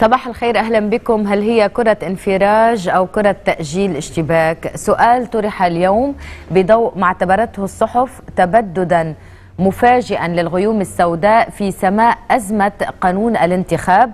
صباح الخير، أهلا بكم. هل هي كرة انفراج أو كرة تأجيل اشتباك؟ سؤال طرح اليوم بضوء ما اعتبرته الصحف تبددا مفاجئا للغيوم السوداء في سماء أزمة قانون الانتخاب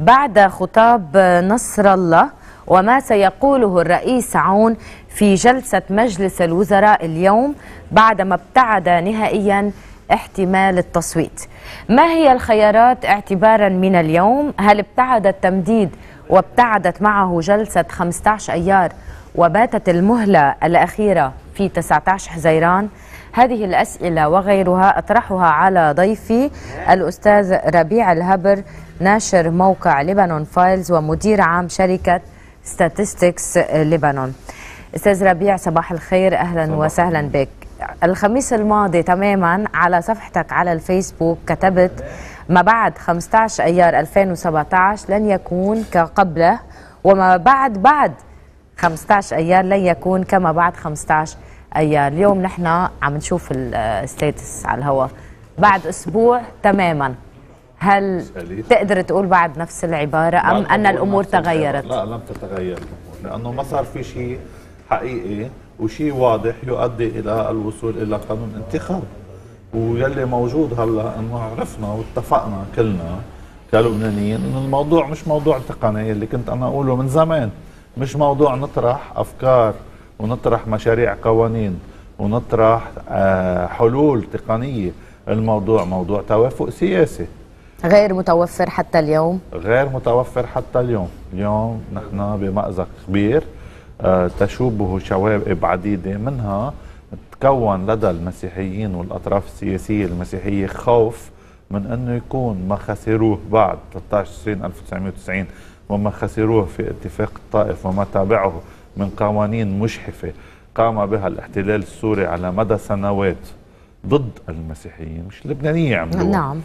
بعد خطاب نصر الله وما سيقوله الرئيس عون في جلسة مجلس الوزراء اليوم بعدما ابتعد نهائيا احتمال التصويت. ما هي الخيارات اعتبارا من اليوم؟ هل ابتعد التمديد وابتعدت معه جلسة 15 أيار وباتت المهلة الأخيرة في 19 حزيران؟ هذه الأسئلة وغيرها أطرحها على ضيفي الأستاذ ربيع الهبر، ناشر موقع لبنان فايلز ومدير عام شركة ستاتستكس لبنان. أستاذ ربيع صباح الخير، أهلا وسهلا بك. الخميس الماضي تماما على صفحتك على الفيسبوك كتبت: ما بعد 15 أيار 2017 لن يكون كقبله، وما بعد 15 أيار لن يكون كما بعد 15 أيار. اليوم نحن عم نشوف الستاتس على الهواء بعد أسبوع تماما. هل تقدر تقول بعد نفس العبارة أم أن الأمور تغيرت؟ لا، لم تتغير، لأنه ما صار في شيء حقيقي وشيء واضح يؤدي إلى الوصول إلى قانون انتخاب. ويلي موجود هلا إنه عرفنا واتفقنا كلنا كلبنانيين إن الموضوع مش موضوع تقني اللي كنت أنا أقوله من زمان، مش موضوع نطرح أفكار ونطرح مشاريع قوانين ونطرح حلول تقنية. الموضوع موضوع توافق سياسي غير متوفر حتى اليوم، اليوم نحن بمأزق كبير تشوبه شوائب عديدة، منها تكون لدى المسيحيين والأطراف السياسية المسيحية خوف من أنه يكون ما خسروه بعد 13/20/1990 وما خسروه في اتفاق الطائف وما تابعه من قوانين مجحفة قام بها الاحتلال السوري على مدى سنوات ضد المسيحيين، مش اللبنانيين عملوه. نعم.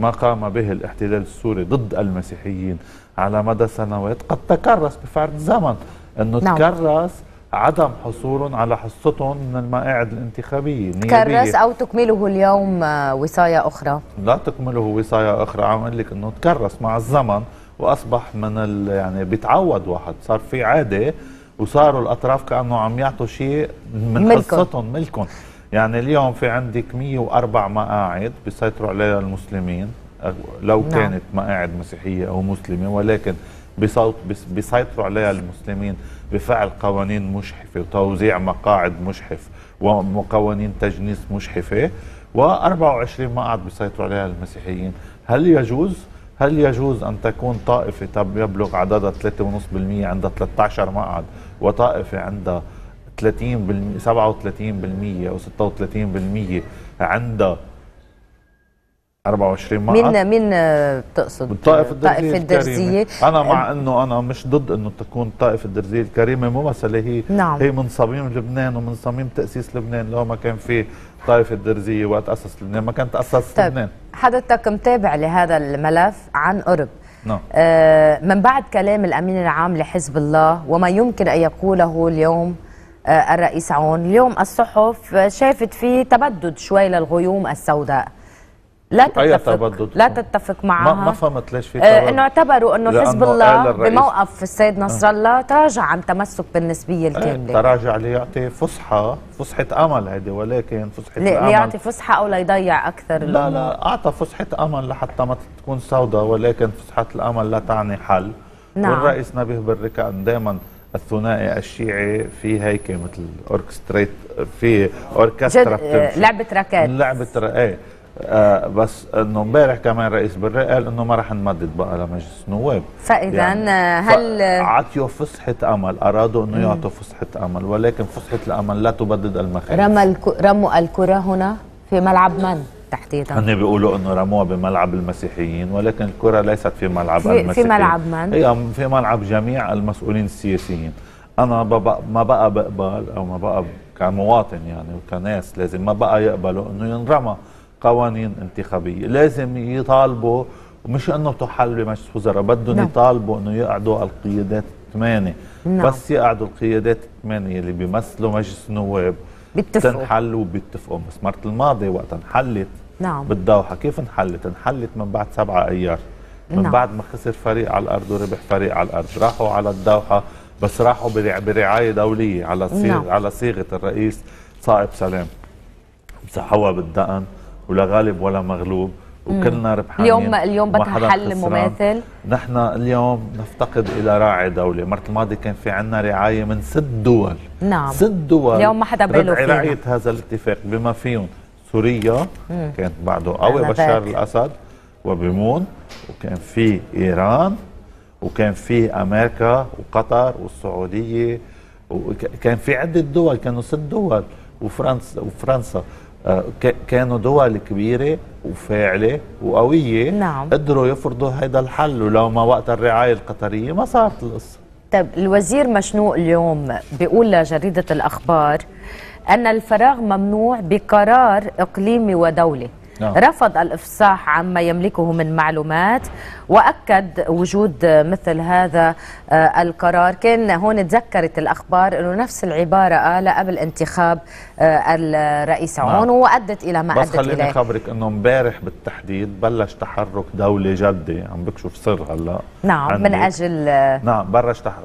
ما قام به الاحتلال السوري ضد المسيحيين على مدى سنوات قد تكرس بفعل الزمن، انه نعم. تكرس عدم حصولهم على حصتهم من المقاعد الانتخابيه النيابيه. تكرس او تكمله اليوم وصايه اخرى؟ لا تكمله وصايه اخرى، عم اقول لك انه تكرس مع الزمن واصبح من يعني بيتعود واحد، صار في عاده وصاروا الاطراف كانه عم يعطوا شيء من حصتهم ملكهم. يعني اليوم في عندك 104 مقاعد بيسيطروا عليها المسلمين، لو نعم. كانت مقاعد مسيحيه او مسلمه، ولكن بيسيطروا عليها المسلمين بفعل قوانين مجحفه وتوزيع مقاعد مجحف وقوانين تجنيس مجحفه، و24 مقعد بيسيطروا عليها المسيحيين. هل يجوز ان تكون طائفه يبلغ عددها 3.5% عندها 13 مقعد، وطائفه عندها 30% 37% او 36% عندها 24 مقعد؟ من بتقصد الطائفة الدرزية؟ أنا مع أنه أنا مش ضد أنه تكون الطائفة الدرزية الكريمة ممثلة، هي نعم. هي من صميم لبنان ومن صميم تأسيس لبنان. لو ما كان في الطائفة الدرزية وقت أسس لبنان ما كانت أسس لبنان. حضرتك متابع لهذا الملف عن قرب. نعم. من بعد كلام الأمين العام لحزب الله وما يمكن أن يقوله اليوم الرئيس عون، اليوم الصحف شافت فيه تبدد شوي للغيوم السوداء. لا تتفق معها. ما فهمت ليش في تبدد. انه اعتبروا انه حزب الله بموقف السيد نصر الله تراجع عن تمسك بالنسبيه الكامله. تراجع ليعطي فسحه امل هيدي، ولكن فسحه الامل ليعطي فسحه او ليضيع اكثر. لا اعطى فسحه امل لحتى ما تكون سوداء، ولكن فسحه الامل لا تعني حل. نعم. والرئيس نبيه بري كان دائما الثنائي الشيعي في هيك مثل اوركستريت، في اوركسترا لعبه ركات بس انه امبارح كمان رئيس بري قال انه ما راح نمدد بقى لمجلس النواب. فاذا يعني هل عطيوا فسحه امل، ارادوا انه يعطوا فسحه امل، ولكن فسحه الامل لا تبدد المخاوف. رموا الكره هنا في ملعب من تحديدا؟ هن بيقولوا انه رموها بملعب المسيحيين، ولكن الكره ليست في ملعب المسيحيين، في ملعب من؟ هي في ملعب جميع المسؤولين السياسيين. انا ما بقى بقبل، او ما بقى كمواطن يعني وكناس لازم ما بقى يقبلوا انه ينرمى قوانين انتخابيه. لازم يطالبوا، مش انه تحل بمجلس وزراء، بدهم نعم. يطالبوا انه يقعدوا القيادات الثمانيه. نعم. بس يقعدوا القيادات الثمانيه اللي بيمثلوا مجلس النواب بيتفقوا، تنحل وبيتفقوا. بس مرة الماضي وقت انحلت نعم. بالدوحه كيف انحلت؟ انحلت من بعد 7 ايار. من بعد ما خسر فريق على الارض وربح فريق على الارض، راحوا على الدوحه بس راحوا برعايه دوليه على على صيغه الرئيس صائب سلام، مسحوها بالدقن ولا غالب ولا مغلوب وكلنا ربحانين. اليوم بدنا حل مماثل. نحن اليوم نفتقد الى راعي دولي، مرة الماضي كان في عنا رعاية من 6 دول. نعم 6 دول اليوم ما حدا باله فينا. رعاية هذا الاتفاق بما فيهم سوريا كانت بعده قوي بشار الاسد وبيمون، وكان في ايران، وكان في امريكا وقطر والسعودية، وكان في عدة دول، كانوا 6 دول، وفرنسا كانوا دول كبيرة وفاعلة وقوية. نعم. قدروا يفرضوا هذا الحل، ولو ما وقت الرعاية القطرية ما صارت القصة. طيب الوزير مشنوق اليوم بيقول لجريدة الأخبار أن الفراغ ممنوع بقرار إقليمي ودولي. نعم. رفض الإفصاح عما يملكه من معلومات وأكد وجود مثل هذا القرار. كان هون تذكرت الأخبار أنه نفس العبارة قال قبل انتخاب الرئيس عون وأدت إلى ما أدت إليه. بس خليني أخبرك أنه امبارح بالتحديد بلش تحرك دولي جدي، عم بكشف سر هلا. نعم من أجل نعم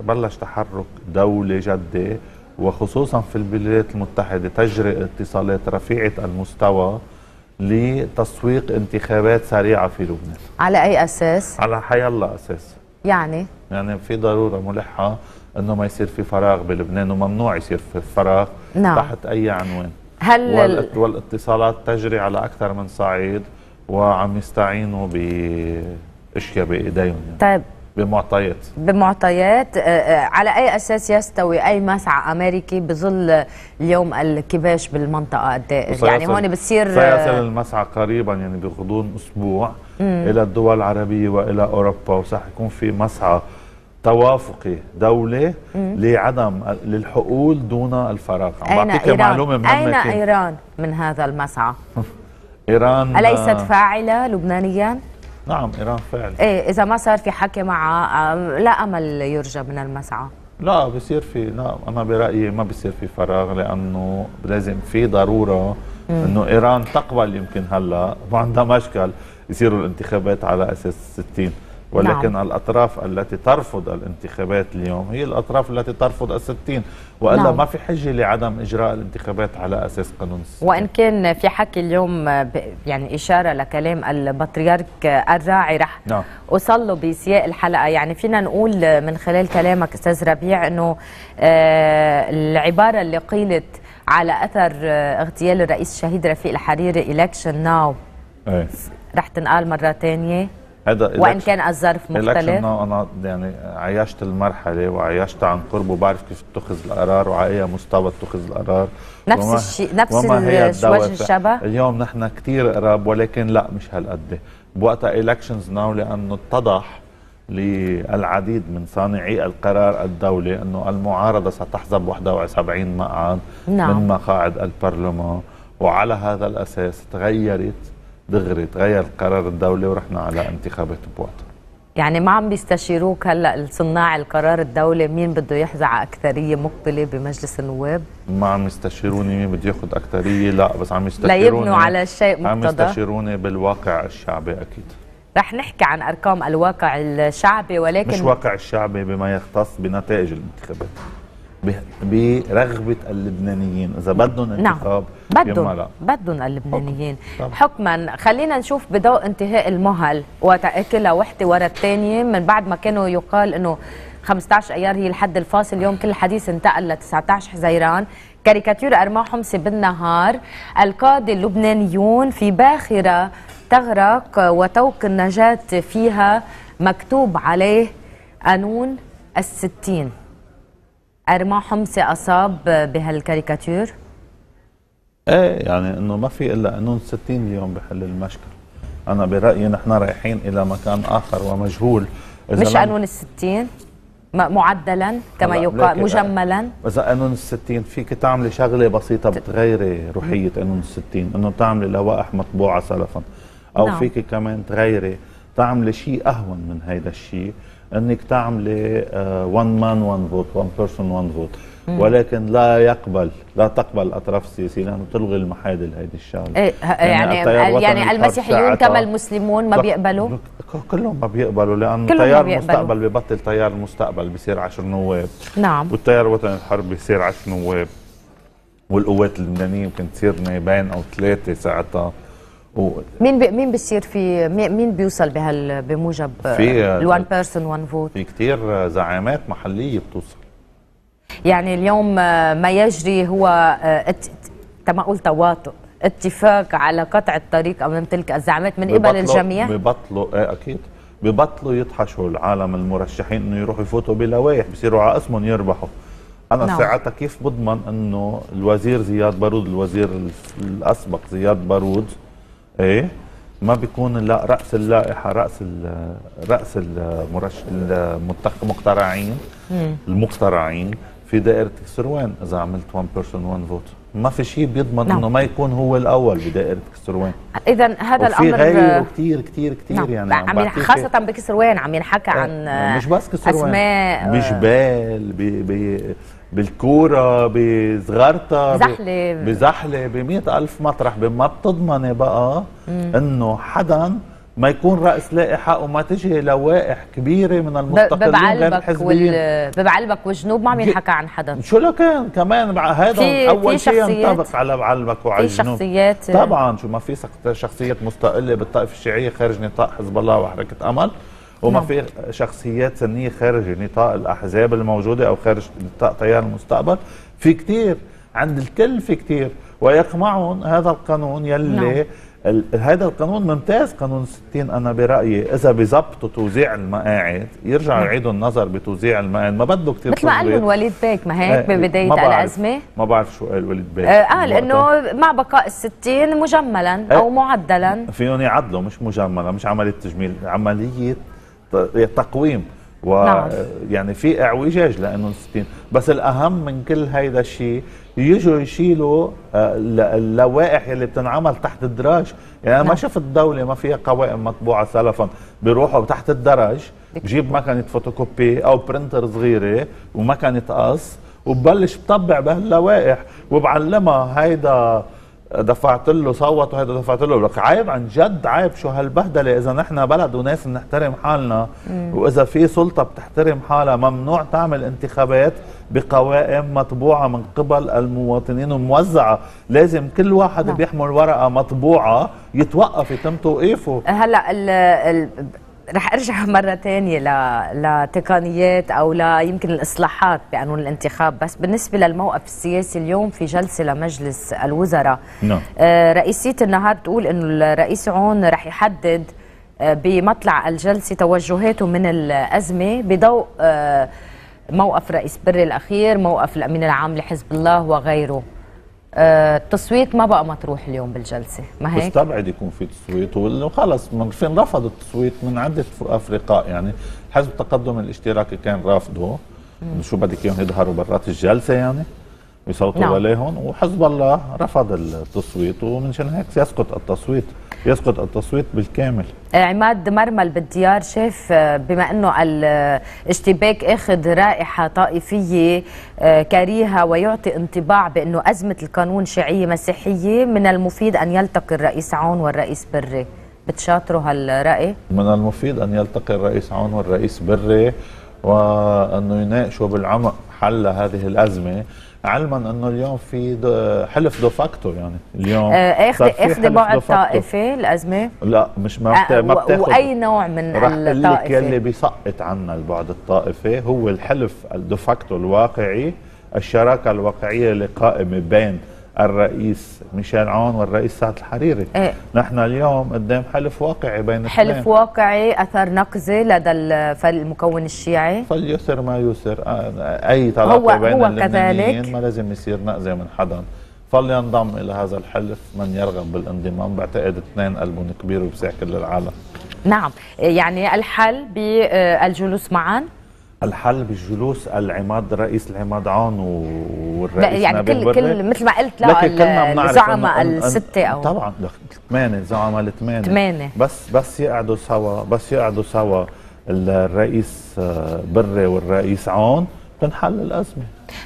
بلش تحرك دولي جدي، وخصوصا في الولايات المتحدة تجري اتصالات رفيعة المستوى لتسويق انتخابات سريعة في لبنان. على أي أساس؟ على حي الله أساس. يعني في ضرورة ملحة أنه ما يصير في فراغ بلبنان، وممنوع يصير في فراغ. نعم. تحت أي عنوان. والاتصالات تجري على أكثر من صعيد، وعم يستعينوا بأشياء بإيديهم يعني. طيب بمعطيات على أي أساس يستوي أي مسعى أمريكي بظل اليوم الكباش بالمنطقة الدائر؟ يعني هون بتصير سيصل المسعى قريبا يعني بغضون أسبوع إلى الدول العربية وإلى أوروبا، وسح يكون في مسعى توافقي دولي لعدم للحقول دون الفراغ. بعطيك معلومة مهمة. أين إيران من هذا المسعى؟ إيران أليست فاعلة لبنانيا؟ نعم إيران فعلا. إيه إذا ما صار في حكي معها لا أمل يرجى من المسعى. لا بصير في، لا أنا برأيي ما بصير في فراغ، لأنه لازم في ضرورة إنه إيران تقبل. يمكن هلا ما عندها مشكل يصيروا الانتخابات على أساس 60، ولكن نعم. الأطراف التي ترفض الانتخابات اليوم هي الأطراف التي ترفض 60، وإلا نعم. ما في حجة لعدم إجراء الانتخابات على أساس قانون 60. وإن كان في حكي اليوم يعني إشارة لكلام البطريرك الراعي رح نعم. أصله بسياق الحلقة، يعني فينا نقول من خلال كلامك أستاذ ربيع أنه العبارة اللي قيلت على أثر اغتيال الرئيس الشهيد رفيق الحريري election now رح تنقال مرة تانية وإن كان الظرف مختلف. أنا يعني عيشت المرحلة وعيشت عن قرب وبعرف كيف اتخذ القرار وعلى أي مستوى اتخذ القرار. نفس الشيء نفس الوجه الشبه. اليوم نحن كثير قراب، ولكن لا مش هالقد. بوقتها elections now لأنه اتضح للعديد من صانعي القرار الدولي أنه المعارضة ستحزب 71 مقعد نعم. من مقاعد البرلمان، وعلى هذا الأساس تغيرت دغري تغير القرار الدولي ورحنا على انتخابات بوقتها. يعني ما عم بيستشيروك هلا صناع القرار الدولي مين بده يحزع اكثريه مقبله بمجلس النواب؟ ما عم يستشيروني مين بده ياخذ اكثريه، لا بس عم يستشيروني لا يبنوا على شيء مقتضى. عم يستشيروني بالواقع الشعبي اكيد. رح نحكي عن ارقام الواقع الشعبي، ولكن مش واقع الشعبي بما يختص بنتائج الانتخابات، برغبة اللبنانيين إذا بدهم انتخاب. نعم بدهم اللبنانيين حكما. خلينا نشوف بضوء انتهاء المهل وتأكلها وحدة ورا الثانية من بعد ما كانوا يقال أنه 15 أيار هي الحد الفاصل، اليوم كل الحديث انتقل ل 19 حزيران. كاريكاتير أرماء حمصي بالنهار، القادة اللبنانيون في باخرة تغرق وطوق النجاة فيها مكتوب عليه قانون 60. أرماء حمصي أصاب بهالكاريكاتير؟ ايه يعني انه ما في الا قانون 60 اليوم بحل المشكل. انا برأيي نحن رايحين الى مكان اخر ومجهول. مش قانون 60 معدلا كما يقال مجملا. اذا قانون 60 فيك تعملي شغله بسيطه بتغيري روحيه قانون 60، انه تعملي لوائح مطبوعه سلفا، او نعم. فيك كمان تغيري تعملي شيء اهون من هيدا الشيء، انك تعملي one man one vote one person one vote، ولكن لا تقبل الاطراف السياسيه لانه تلغي المحادل هيدي الشغله. يعني المسيحيون كما المسلمون ما بيقبلوا كلهم ما بيقبلوا، لأن تيار المستقبل ببطل تيار المستقبل، بصير 10 نواب. نعم. والتيار الوطني الحرب بصير 10 نواب، والقوات اللبنانية يمكن تصير نيبين أو 3 ساعتها. مين بصير في مين بيوصل بموجب الوان بيرسون وان فوت؟ في كثير زعامات محلية بتوصل. يعني اليوم ما يجري هو كما قلت تواطؤ، اتفاق على قطع الطريق امام تلك الزعامات من قبل الجميع. ببطلوا اكيد ببطلوا يطحشوا العالم المرشحين انه يروحوا يفوتوا بلوائح، بصيروا على اسمهم يربحوا. انا نعم. ساعتها كيف بضمن انه الوزير زياد بارود، الوزير الاسبق زياد بارود، ايه ما بيكون لا راس اللائحه راس المقترعين في دائره كسروان. اذا عملت 1 بيرسون 1 فوت ما في شيء بيضمن نعم. انه ما يكون هو الاول بدائره كسروان. اذا هذا الامر في غيره كثير كثير كثير نعم. يعني عم خاصه بكسروان عم ينحكى عن مش بس كسروان، اسماء بجبال بالكوره بزغرطه بزحله ب100,000 مطرح، ما بتضمني بقى انه حدا ما يكون راس لائحه وما تجي لوائح كبيره من المستقلين غير الحزبيين. ببعلبك والجنوب ما عم ينحكى عن حدا، شو لو كان كمان هذا اول شيء ينطبق على بعلبك وعلى الجنوب. في شخصيات طبعا، شو ما في شخصيات مستقله بالطائف الشيعيه خارج نطاق حزب الله وحركه امل، وما في شخصيات سنيه خارج نطاق الاحزاب الموجوده او خارج نطاق تيار المستقبل. في كثير عند الكل، في كثير، ويقمعهم هذا القانون يلي هذا القانون ممتاز، قانون 60. انا برايي اذا بيظبطوا توزيع المقاعد يرجعوا يعيدوا النظر بتوزيع المقاعد، ما بده كثير مثل ما قال وليد باك، ما هيك ببدايه الازمه. ما بعرف شو قال وليد باك، قال انه مع بقاء 60 مجملا او معدلا فيهم يعدلوا، مش مجملا، مش عمليه تجميل، عمليه تقويم. ويعني في اعوجاج لانه 60، بس الاهم من كل هيدا الشيء يجوا يشيلوا اللوائح اللي بتنعمل تحت الدرج. يعني ما شفت الدوله ما فيها قوائم مطبوعه سلفا، بيروحوا تحت الدرج بجيب مكنه فوتوكوبي او برنتر صغيره ومكنه قص وببلش بطبع بهاللوائح وبعلمها. هيدا دفعت له صوت وهيدا دفعت له، لك عيب عن جد، عيب. شو هالبهدله؟ اذا نحن بلد وناس بنحترم حالنا، واذا في سلطه بتحترم حالها، ممنوع تعمل انتخابات بقوائم مطبوعه من قبل المواطنين وموزعه، لازم كل واحد بيحمل ورقه مطبوعه يتوقف، يتم توقيفه. هلا رح ارجع مره ثانيه لتقنيات او يمكن الاصلاحات بقانون الانتخاب، بس بالنسبه للموقف السياسي اليوم في جلسه لمجلس الوزراء رئيسيه النهار تقول انه الرئيس عون رح يحدد بمطلع الجلسه توجهاته من الازمه بضوء موقف رئيس بري الاخير، موقف الامين العام لحزب الله وغيره. التصويت ما بقى مطروح اليوم بالجلسه، ما هيك؟ مستبعد يكون في تصويت، وخلص منفين رفض التصويت من عده افرقاء. يعني حزب التقدم الاشتراكي كان رافضه، شو بدك اياهم يظهروا برات الجلسه يعني يصوتوا عليهم، وحزب الله رفض التصويت، ومنشان هيك يسقط التصويت، يسقط التصويت بالكامل. عماد مرمل بالديار شاف بما انه الاشتباك اخذ رائحه طائفيه كريهه ويعطي انطباع بانه ازمه القانون شيعيه مسيحيه، من المفيد ان يلتقي الرئيس عون والرئيس بري. بتشاطروا هالراي؟ من المفيد ان يلتقي الرئيس عون والرئيس بري وانه يناقشوا بالعمق حل هذه الازمه، علما انه اليوم في حلف دوفاكتو. يعني اليوم اخذ بعد طائفي الازمه، لا مش ما بتاخذ اي نوع من الطائفه. اللي بيسقط عنا البعد الطائفي هو الحلف الدوفاكتو الواقعي، الشراكه الواقعيه اللي قائمه بين الرئيس ميشيل عون والرئيس سعد الحريري. نحن اليوم قدام حلف واقعي بين الاثنين، حلف واقعي اثر نقزه لدى الفريق المكون الشيعي، فليسر ما يسر. اي طلاقه بين اللبنانيين ما لازم يصير نقزه من حدا، فلينضم الى هذا الحلف من يرغب بالانضمام. بعتقد اثنين قلبهم كبير وبساكن للعالم. نعم، يعني الحل بالجلوس معا، الحل بالجلوس. العماد رئيس العماد عون والرئيس يعني نبيه كل مثل ما قلت له زعماء السته او طبعا ثمانيه زعماء الثمانيه، بس يقعدوا سوا، الرئيس بري والرئيس عون تنحل الازمه.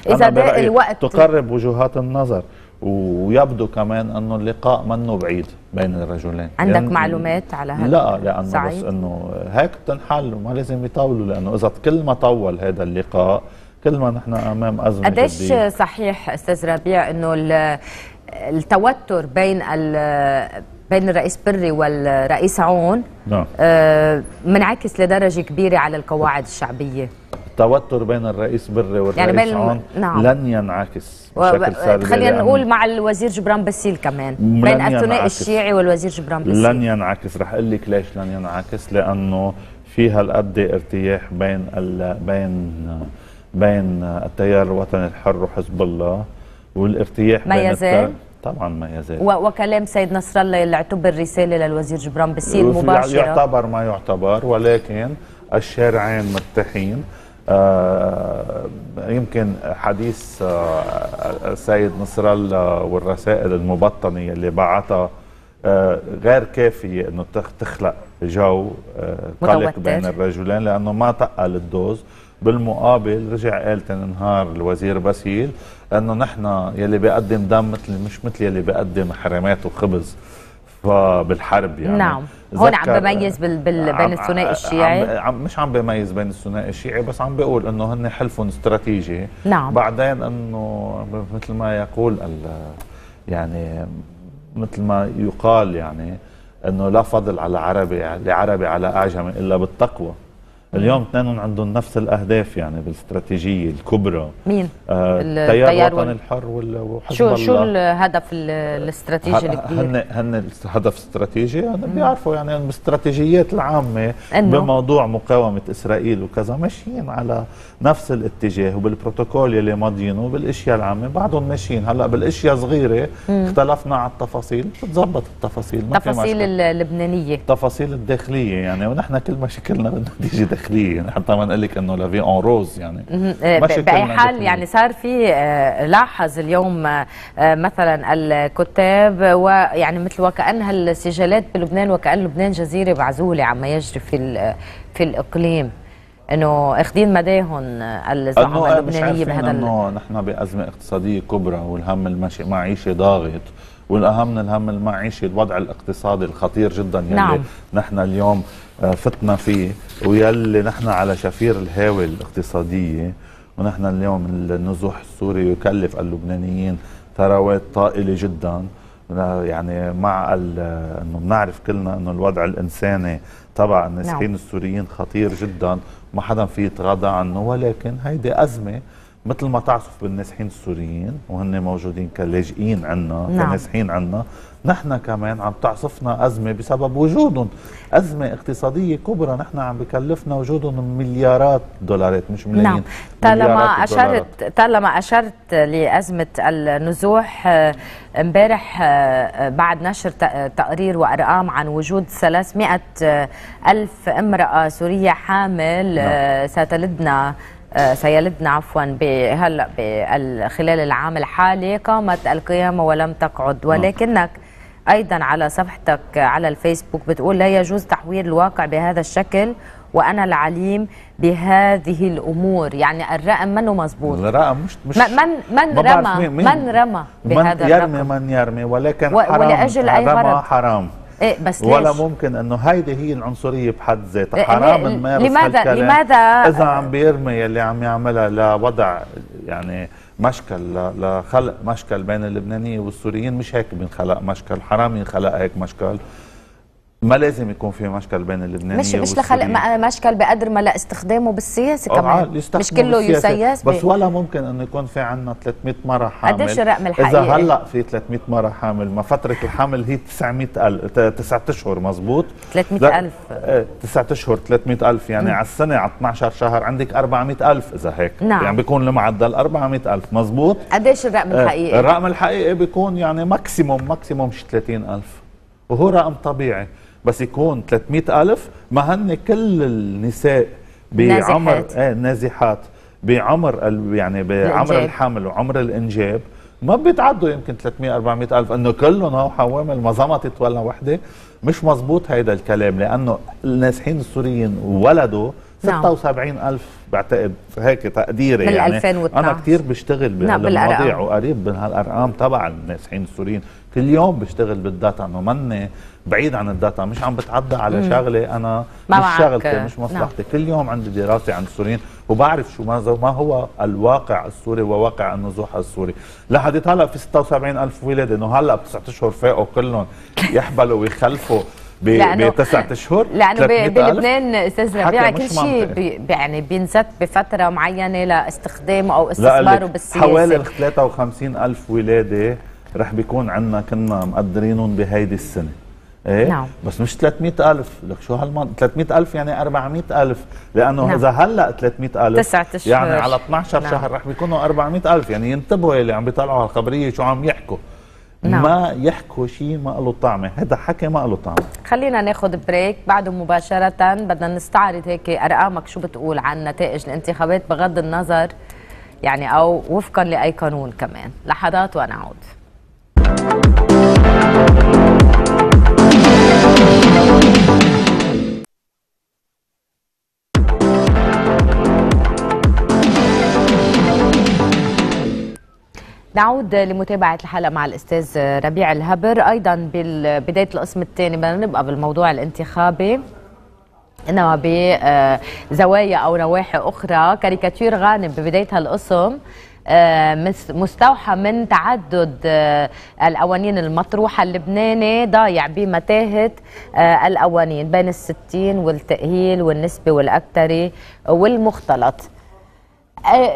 اذا الوقت تقرب وجهات النظر ويبدو كمان انه اللقاء منه بعيد بين الرجلين. عندك يعني معلومات على هذا؟ لا، لانه سعيد. بس انه هيك بتنحل وما لازم يطولوا، لانه اذا كل ما طول هذا اللقاء كل ما نحن امام ازمه. قديش صحيح استاذ ربيع انه التوتر بين الرئيس بري والرئيس عون منعكس لدرجه كبيره على القواعد الشعبيه؟ التوتر بين الرئيس بري والرئيس يعني عون لن ينعكس بشكل سلبي. خلينا نقول مع الوزير جبران باسيل كمان، بين الثنائي الشيعي والوزير جبران باسيل لن ينعكس. رح اقول لك ليش لن ينعكس، لانه في هالقد ارتياح بين التيار الوطني الحر وحزب الله، والارتياح ما يزال طبعا ما يزال. وكلام سيد نصر الله اللي اعتبر رساله للوزير جبران باسيل مباشره، يعتبر ما يعتبر، ولكن الشارعين مرتاحين. يمكن حديث سيد نصر الله والرسائل المبطنه اللي بعتها غير كافيه انه تخلق جو قلق بين الرجلين، لانه ما تقل الدوز. بالمقابل رجع قال تنهار الوزير باسيل انه نحن يلي بيقدم دم مش مثل يلي بيقدم حرامات وخبز بالحرب. يعني نعم، هون عم بميز بين الثنائي الشيعي، مش عم بميز بين الثنائي الشيعي، بس عم بقول انه هن حلفهم استراتيجي. نعم. بعدين انه مثل ما يقول يعني مثل ما يقال يعني انه لا فضل على عربي لعربي على اعجمي الا بالتقوى. اليوم اثنين عندهم نفس الاهداف يعني بالاستراتيجيه الكبرى. مين؟ التيار الوطني الحر وحزب الله. شو الهدف الاستراتيجي الكبير؟ هن الهدف الاستراتيجي يعني بيعرفوا يعني بالاستراتيجيات العامه بموضوع مقاومه اسرائيل وكذا ماشيين على نفس الاتجاه، وبالبروتوكول اللي ماضيينه وبالاشياء العامه بعضهم ماشيين. هلا بالاشياء صغيره اختلفنا على التفاصيل، بتتظبط التفاصيل، التفاصيل اللبنانيه، التفاصيل الداخليه يعني، ونحن كل مشاكلنا بالنتيجه داخلية. حتى ما نقول لك انه لافي اون روز يعني بأي حال. يعني صار في لاحظ اليوم مثلا الكتاب ويعني مثل وكأنها السجالات بلبنان، وكأن لبنان جزيرة معزولة عما يجري في الإقليم، انه اخذين مداهن الزعماء اللبنانية بهذا انه نحن بأزمة اقتصادية كبرى، والهم المعيشي ضاغط، والاهم من الهم المعيشي الوضع الاقتصادي الخطير جدا يلي نعم. نحن اليوم فتنا فيه، ويلي نحن على شفير الهاوي الاقتصاديه، ونحن اليوم النزوح السوري يكلف اللبنانيين ثروات طائله جدا. يعني مع انه بنعرف كلنا انه الوضع الانساني تبع النازحين نعم. السوريين خطير جدا، ما حدا فيه يتغاضى عنه، ولكن هيدي ازمه مثل ما تعصف بالنازحين السوريين وهن موجودين كلاجئين عنا نعم. كنازحين عنا، نحن كمان عم تعصفنا أزمة بسبب وجودهم، أزمة اقتصادية كبرى. نحن عم بكلفنا وجودهم مليارات دولارات، مش ملايين نعم. طالما أشرت لأزمة النزوح، امبارح بعد نشر تقرير وأرقام عن وجود 300,000 امرأة سورية حامل نعم. سيلدنا عفوا هلا خلال العام الحالي. قامت القيامة ولم تقعد، ولكنك ايضا على صفحتك على الفيسبوك بتقول لا يجوز تحويل الواقع بهذا الشكل، وانا العليم بهذه الامور. يعني الرقم منه مزبوط، الرقم مش من رمى بهذا الرقم، يرمي من يرمي، ولكن حرام. إيه بس ليش؟ ولا ممكن انه هيدي هي العنصريه بحد ذاتها، حرام نمارس هالكلام. لماذا اذا عم بيرمي اللي عم يعملها لوضع يعني مشكل، لخلق مشكل بين اللبنانيين والسوريين؟ مش هيك بنخلق مشكل، حرام ينخلق هيك مشكل. ما لازم يكون في مشكل بين اللبنانيين والسوريين، مش لخلق مشكل بقدر ما لا استخدامه بالسياسه كمان، مش كله يسياس بس. ولا ممكن انه يكون في عندنا 300 مرة حامل. قديش الرقم الحقيقي؟ اذا هلا في 300 مرة حامل، ما فترة الحمل هي 900,000 9 اشهر مضبوط 300,000 9 اشهر 300,000 يعني على السنة، على 12 شهر عندك 400,000 اذا هيك نعم. يعني بيكون المعدل 400,000 مضبوط. قديش الرقم الحقيقي؟ الرقم الحقيقي بيكون يعني ماكسيموم شي 30,000، وهو رقم طبيعي، بس يكون 300,000 ما هن كل النساء بعمر نازحات بعمر يعني بعمر الحمل وعمر الانجاب، ما بيتعدوا يمكن 300-400,000 انه كلهم هو حوامل ما زمطت ولا وحده. مش مزبوط هيدا الكلام، لانه النازحين السوريين ولدوا 76,000 بعتقد هيك تقديري من يعني 2012. انا كثير بشتغل بهالمواضيع وقريب من هالارقام تبع النازحين السوريين، كل يوم بشتغل بالداتا، انه مني بعيد عن الداتا، مش عم بتعدى على شغله انا مش شغلتي مش مصلحتي، كل يوم عندي دراسه عن السوريين وبعرف شو ما هو الواقع السوري وواقع النزوح السوري. لحد هلا في 76,000 ولاده، انه هلا بتسعة اشهر فاقوا كلهم يحبلوا ويخلفوا بتسعة اشهر، لانه بلبنان استاذ ربيع كل شيء يعني بينزت بفتره معينه لاستخدامه او استثماره بالسياسه. حوالي 53,000 ولاده رح بيكون عندنا كنا مقدرينهم بهيدي السنه، ايه نعم. بس مش 300,000، لك شو هالمنطق 300,000 يعني 400,000، لانه نعم. اذا هلا 300,000 يعني على 12 نعم. شهر رح بيكونوا 400,000، يعني ينتبهوا اللي عم بيطلعوا هالخبريه شو عم يحكوا، نعم. ما يحكوا شيء ما له طعمه، هذا حكي ما له طعمه. خلينا ناخذ بريك، بعده مباشره بدنا نستعرض هيك ارقامك شو بتقول عن نتائج الانتخابات بغض النظر يعني او وفقا لاي قانون كمان. لحظات ونعود. نعود لمتابعة الحلقة مع الأستاذ ربيع الهبر. أيضا ببداية القسم الثاني بدنا نبقى بالموضوع الانتخابي، إنما بزوايا أو نواحي أخرى. كاريكاتير غانم ببداية هالقسم مستوحى من تعدد القوانين المطروحة، اللبناني ضايع بمتاهة القوانين بين الستين والتأهيل والنسبة والأكتري والمختلط.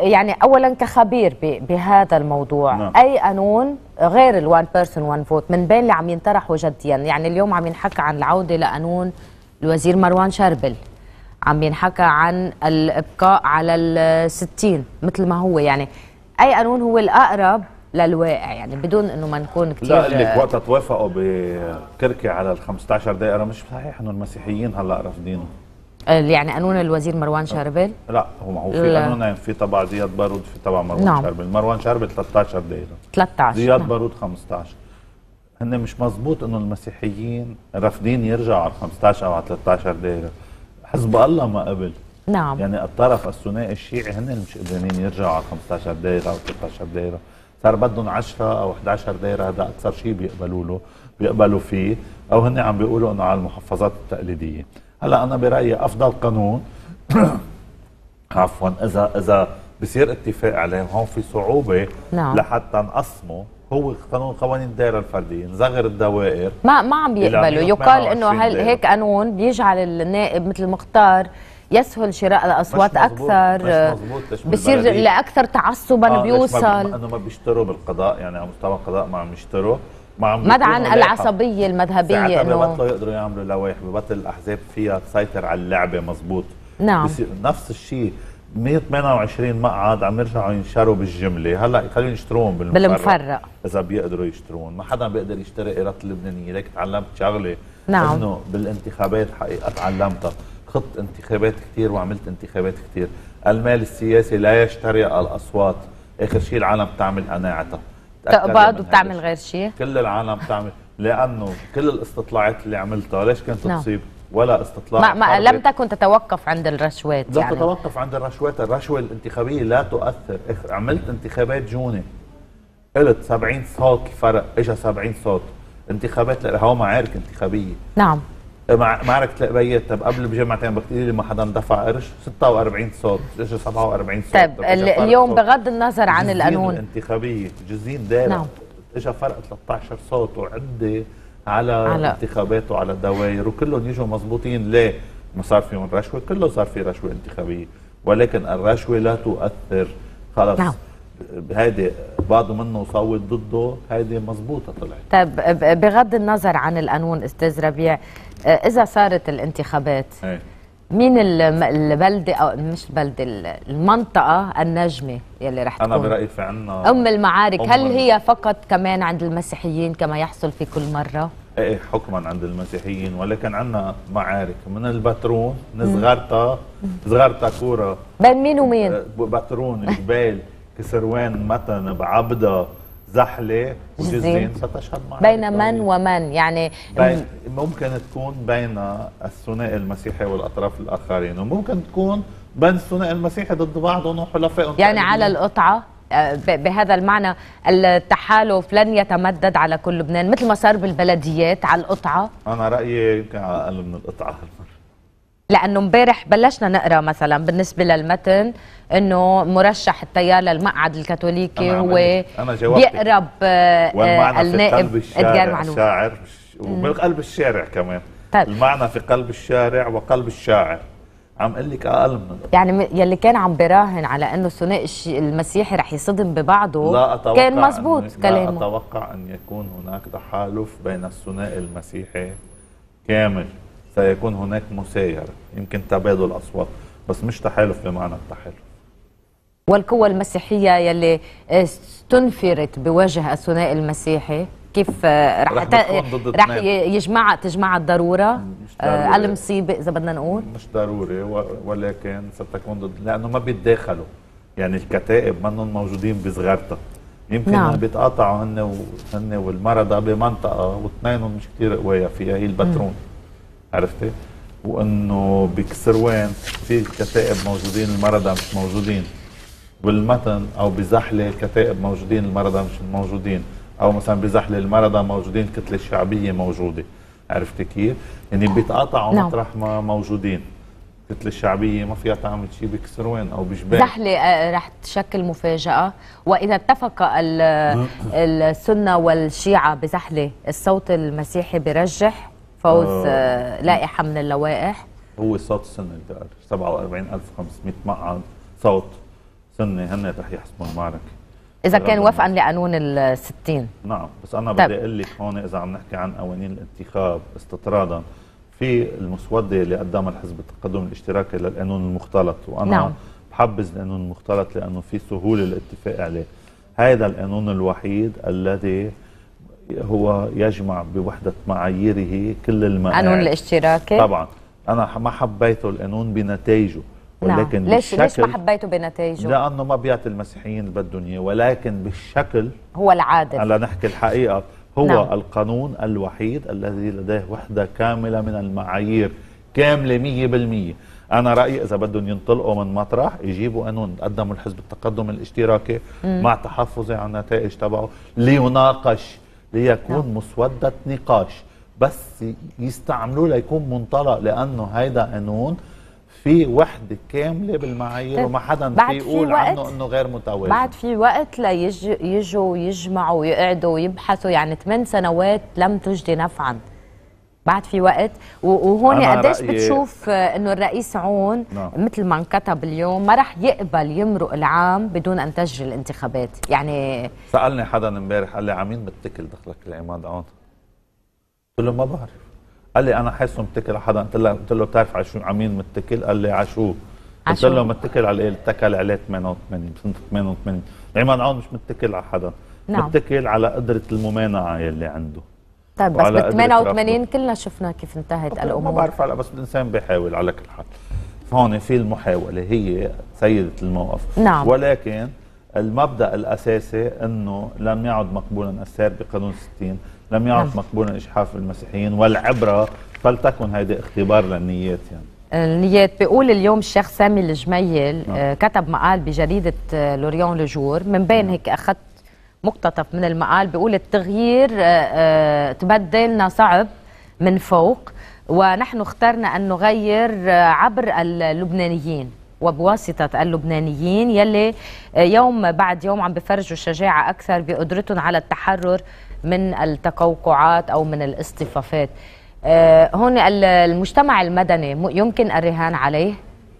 يعني اولا كخبير بهذا الموضوع، نعم. اي قانون غير الوان بيرسون وان فوت من بين اللي عم ينطرحوا جديا، يعني اليوم عم ينحكى عن العوده لقانون الوزير مروان شربل، عم ينحكى عن الابقاء على ال60 مثل ما هو، يعني اي قانون هو الاقرب للواقع يعني بدون انه ما نكون كثير. لا لك وقتها توافقوا بكركي على ال15 دقيقه، مش صحيح انه المسيحيين هلا رافضينه، يعني قانون الوزير مروان شربل؟ لا هو في قانونين، في تبع زياد بارود في تبع مروان نعم. شربل، مروان شربل 13 دقيقة 13 زياد نعم. بارود 15. هن مش مزبوط انه المسيحيين رافضين يرجعوا على 15 او على 13 دقيقة، حزب الله ما قبل نعم، يعني الطرف الثنائي الشيعي هن مش قادرين يرجعوا على 15 دقيقة او 13 دقيقة، صار بدهم 10 او 11 دقيقة، هذا أكثر شيء بيقبلوا له بيقبلوا فيه، او هن عم بيقولوا انه على المحافظات التقليدية. هلا انا برايي افضل قانون عفوا اذا بصير اتفاق عليه، هون في صعوبه نعم. لحتى نقسمه، هو قانون قوانين الدائره الفرديه، نصغر الدوائر ما عم بيقبلوا، يقال انه هيك قانون بيجعل النائب مثل مختار يسهل شراء الاصوات اكثر، بصير لاكثر تعصبا بيوصل انه ما بيشتروا بالقضاء، يعني على مستوى القضاء ما عم يشتروا، مدعاً العصبية المذهبية، انه ببطلوا يقدروا يعملوا لوائح، ببطل الاحزاب فيها تسيطر على اللعبة مزبوط نعم. نفس الشيء 128 مقعد عم يرجعوا ينشروا بالجملة، هلا يخليهم يشتروهم بالمفرق اذا بيقدروا يشتروهم، ما حدا بيقدر يشتري قراط اللبنانية، ليك تعلمت شغلة نعم. انه بالانتخابات حقيقة تعلمتها، خضت انتخابات كثير وعملت انتخابات كثير، المال السياسي لا يشتري الاصوات، اخر شيء العالم بتعمل قناعتها تقبض وبتعمل غير شيء، كل العالم بتعمل، لانه كل الاستطلاعات اللي عملتها ليش كانت تصيب ولا استطلاع ما لم تكن تتوقف عند الرشوات، لا يعني تتوقف عند الرشوات، الرشوه الانتخابيه لا تؤثر. عملت انتخابات جونه قلت 70 صوت فرق، اجى 70 صوت انتخابات، هو معارك انتخابيه نعم، معركه القبيات، طب قبل بجمعتين بكتير ما حدا دفع قرش، 46 صوت اجى 47 صوت. طيب اليوم بغض النظر عن القانون الانتخابيه جزين دائره نعم. اجى فرق 13 صوت وعده على انتخابات وعلى دوائر، وكلهم يجوا مضبوطين، ليه؟ ما صار فيهم رشوه، كله صار في رشوه انتخابيه، ولكن الرشوه لا تؤثر خلص نعم. هيدي بعض منه صوت ضده، هيدي مضبوطه طلعت. طيب بغض النظر عن القانون استاذ ربيع، إذا صارت الانتخابات مين البلدة أو مش البلدة المنطقة النجمة يلي رح تكون؟ أنا برأيي في عنا أم المعارك، هل هي فقط كمان عند المسيحيين كما يحصل في كل مرة؟ إيه حكما عند المسيحيين، ولكن عنا معارك من البترون صغرتها كورة بين مين ومين؟ بترون، جبال، كسروان، متن، بعبدة، زحلة وجزين ستشهد معركة بين من ومن، يعني ممكن تكون بين الثنائي المسيحي والأطراف الآخرين، وممكن تكون بين الثنائي المسيحي ضد بعضهم وحلفائهم. يعني على القطعة بهذا المعنى التحالف لن يتمدد على كل لبنان مثل ما صار بالبلديات على القطعة. أنا رأيي يمكن على أقل من القطعة هالمرة، لأنه امبارح بلشنا نقرأ مثلا بالنسبة للمتن أنه مرشح التيار للمقعد الكاثوليكي هو بيقرب النائب إدغام معلول وبالقلب الشارع كمان. طيب. المعنى في قلب الشارع وقلب الشاعر، عم اقول لك اقل من يعني يلي كان عم براهن على انه الثنائي المسيحي رح يصدم ببعضه. لا أتوقع كان مزبوط كلامه. لا اتوقع ان يكون هناك تحالف بين الثنائي المسيحي كامل، سيكون هناك مسايرة، يمكن تبادل اصوات بس مش تحالف بمعنى التحالف. والقوى المسيحية يلي استنفرت بوجه الثنائي المسيحي كيف رح تجمع الضروره المصيبه اذا بدنا نقول؟ مش ضروري، ولكن ستكون ضد، لانه ما بيتداخلوا، يعني الكتائب منهم موجودين بصغرتها، يمكن نعم. بيتقاطعوا هن والمرضى بمنطقه واثنينهم مش كثير قويه فيها، هي الباترون عرفتي؟ وانه بكسروان في الكتائب موجودين المرضى مش موجودين، والمتن او بزحله الكتائب موجودين المرضى مش موجودين، او مثلا بزحله المرضى موجودين، الكتله الشعبيه موجوده، عرفتي كيف؟ يعني بيتقاطعوا مطرح ما موجودين. الكتله الشعبيه ما فيها تعمل شيء بكسروان او بجبال. زحله رح تشكل مفاجاه، واذا اتفق السنه والشيعه بزحله الصوت المسيحي برجح فوز لائحه من اللوائح. هو صوت السنه اللي قال 47500 مقعد صوت سنه هن رح يحسموا المعركه. إذا كان وفقا لقانون ال60. نعم، بس أنا بدي أقول لك هون إذا عم نحكي عن قوانين الانتخاب استطرادا، في المسودة اللي قدمها الحزب التقدم الاشتراكي للقانون المختلط، وأنا نعم. بحبذ القانون المختلط لأنه في سهولة الاتفاق عليه. هذا القانون الوحيد الذي هو يجمع بوحدة معاييره كل المقاعد. القانون الاشتراكي؟ طبعا، أنا ما حبيته القانون بنتائجه. ولكن نعم. ليش ما حبيته بنتائجه؟ لانه ما بيعطي المسيحيين اللي بدهم اياه، ولكن بالشكل هو العادل. هلا نحكي الحقيقه، هو نعم. القانون الوحيد الذي لديه وحده كامله من المعايير، كامله 100%. انا رايي اذا بدهم ينطلقوا من مطرح يجيبوا قانون قدموا الحزب التقدم الاشتراكي مع تحفظي على النتائج تبعه ليناقش، ليكون نعم. مسوده نقاش، بس يستعملوه ليكون منطلق، لانه هيدا قانون في وحدة كاملة بالمعايير وما حدا بيقول عنه انه غير متوازن. بعد في وقت ليجوا يجمعوا ويقعدوا ويبحثوا، يعني 8 سنوات لم تجدي نفعا. بعد في وقت، وهون قديش بتشوف انه الرئيس عون مثل ما انكتب اليوم ما رح يقبل يمرق العام بدون ان تجري الانتخابات. يعني سالني حدا امبارح قال لي على مين متكل دخلك العماد عون؟ قلت له ما بعرف. قال لي أنا حاسه متكل على حدا، قلت له بتعرف على شو عمين متكل؟ قال لي على شو؟ قلت له متكل على إيه؟ اتكل عليه 88 بسنة 88. عماد عون مش متكل على حدا، نعم. متكل على قدرة الممانعة يلي عنده. طيب بس بال 88 كلنا شفنا كيف انتهت الأمور. ما بعرف هلا، بس الإنسان بيحاول على كل حال. هون في المحاولة هي سيدة الموقف، نعم. ولكن المبدأ الأساسي إنه لم يعد مقبولا السير بقانون 60، لم يعد مقبولا إجحاف المسيحيين، والعبرة فلتكن هيدي اختبار للنيات. يعني النيات بيقول اليوم الشيخ سامي الجميل كتب مقال بجريدة لوريون لجور، من بين هيك أخذت مقتطف من المقال، بيقول التغيير تبدلنا صعب من فوق، ونحن اخترنا أن نغير عبر اللبنانيين وبواسطة اللبنانيين يلي يوم بعد يوم عم بفرجوا شجاعة أكثر بقدرتهم على التحرر من التقوقعات أو من الاصطفافات. هون المجتمع المدني يمكن الرهان عليه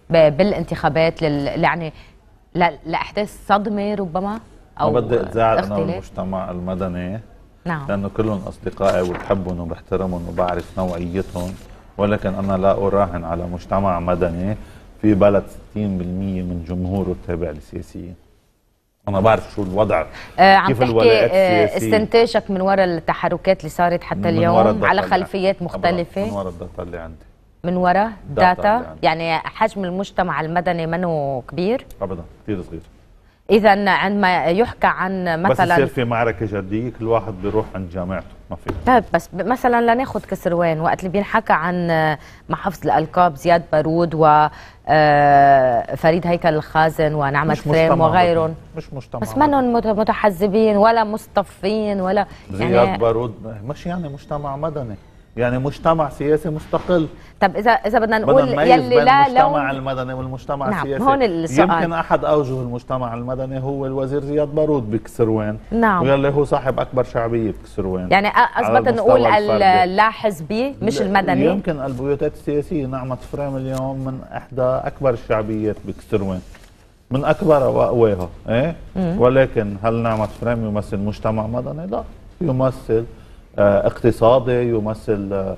بالانتخابات يعني لأحداث صدمة ربما، أو ما بدي أتزعل أنا المجتمع المدني، نعم. لأنه كلهم أصدقائي وبحبهم وبحترمهم وبعرف نوعيتهم، ولكن أنا لا أراهن على مجتمع مدني في بلد 60% من جمهوره تابع للسياسيين. أنا بعرف شو الوضع، كيف الولاءات السياسية. استنتاجك من وراء التحركات اللي صارت حتى اليوم على خلفيات مختلفة؟ من وراء الداتا اللي عندي، من وراء داتا، يعني حجم المجتمع المدني منه كبير؟ أبدا، كثير صغير. إذا عندما يحكى عن مثلا بس يصير في معركة جدية كل واحد بيروح عند جامعته ما في. طيب بس مثلا لناخذ كسروان وقت اللي بينحكى عن مع حفظ الألقاب زياد بارود وفريد هيكل الخازن ونعمة فريم وغيرهم مش مجتمع بس منهم متحزبين ولا مصطفين ولا يعني زياد بارود مش يعني مجتمع مدني يعني مجتمع سياسي مستقل. طب اذا بدنا نقول يلي لا المجتمع المدني والمجتمع نعم. السياسي هون السؤال. يمكن احد اوجه المجتمع المدني هو الوزير زياد بارود بكسروان نعم ويلي هو صاحب اكبر شعبيه بكسروان يعني اثبت نقول اللا حزبي مش المدني يمكن البيوتات السياسيه نعمه فريم اليوم من احدى اكبر الشعبيات بكسروان من اكبرها واقواها ايه ولكن هل نعمه فريم يمثل مجتمع مدني؟ لا يمثل اقتصادي يمثل